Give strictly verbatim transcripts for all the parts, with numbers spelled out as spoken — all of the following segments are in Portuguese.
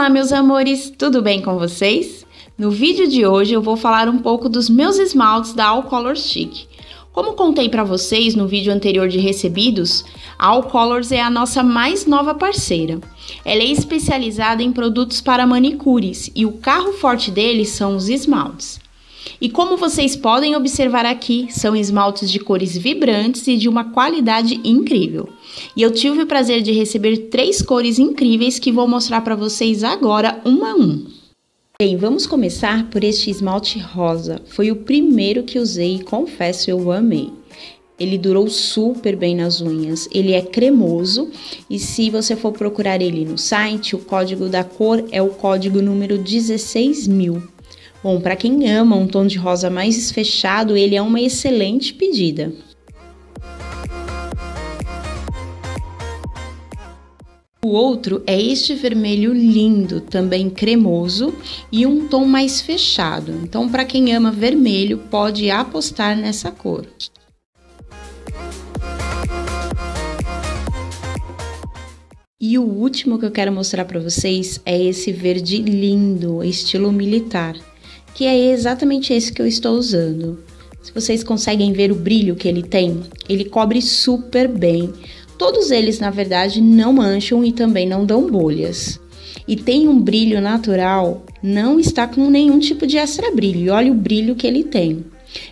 Olá, meus amores, tudo bem com vocês? No vídeo de hoje eu vou falar um pouco dos meus esmaltes da All Colors Chic. Como contei para vocês no vídeo anterior de recebidos, a All Colors é a nossa mais nova parceira. Ela é especializada em produtos para manicures e o carro forte deles são os esmaltes. E como vocês podem observar aqui, são esmaltes de cores vibrantes e de uma qualidade incrível. E eu tive o prazer de receber três cores incríveis que vou mostrar para vocês agora, uma a um. Bem, vamos começar por este esmalte rosa. Foi o primeiro que usei e confesso, eu amei. Ele durou super bem nas unhas, ele é cremoso e se você for procurar ele no site, o código da cor é o código número dezesseis mil. Bom, para quem ama um tom de rosa mais esfechado, ele é uma excelente pedida. O outro é este vermelho lindo, também cremoso e um tom mais fechado. Então, para quem ama vermelho, pode apostar nessa cor. E o último que eu quero mostrar para vocês é esse verde lindo, estilo militar, que é exatamente esse que eu estou usando. Se vocês conseguem ver o brilho que ele tem, ele cobre super bem. Todos eles, na verdade, não mancham e também não dão bolhas. E tem um brilho natural, não está com nenhum tipo de extra brilho. Olha o brilho que ele tem.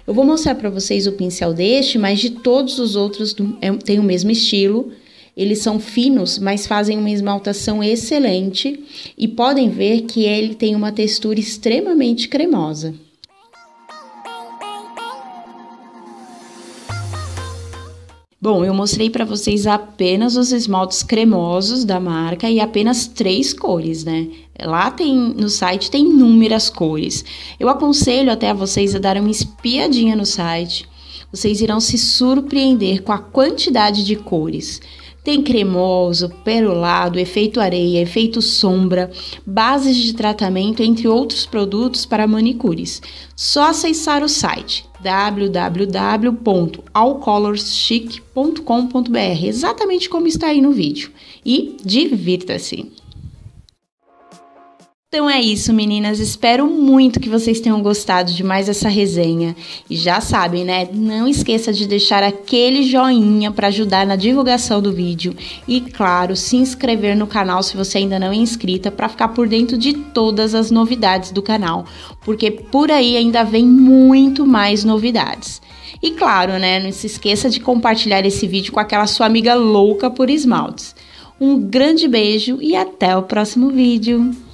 Eu vou mostrar para vocês o pincel deste, mas de todos os outros tem o mesmo estilo. Eles são finos, mas fazem uma esmaltação excelente e podem ver que ele tem uma textura extremamente cremosa. Bom, eu mostrei para vocês apenas os esmaltes cremosos da marca e apenas três cores, né? Lá tem, no site tem inúmeras cores. Eu aconselho até a vocês a darem uma espiadinha no site. Vocês irão se surpreender com a quantidade de cores. Tem cremoso, perolado, efeito areia, efeito sombra, bases de tratamento, entre outros produtos para manicures. Só acessar o site w w w ponto all colors chic ponto com ponto b r, exatamente como está aí no vídeo. E divirta-se! Então é isso, meninas, espero muito que vocês tenham gostado de mais essa resenha. E já sabem, né? Não esqueça de deixar aquele joinha para ajudar na divulgação do vídeo. E claro, se inscrever no canal se você ainda não é inscrita, para ficar por dentro de todas as novidades do canal. Porque por aí ainda vem muito mais novidades. E claro, né? Não se esqueça de compartilhar esse vídeo com aquela sua amiga louca por esmaltes. Um grande beijo e até o próximo vídeo!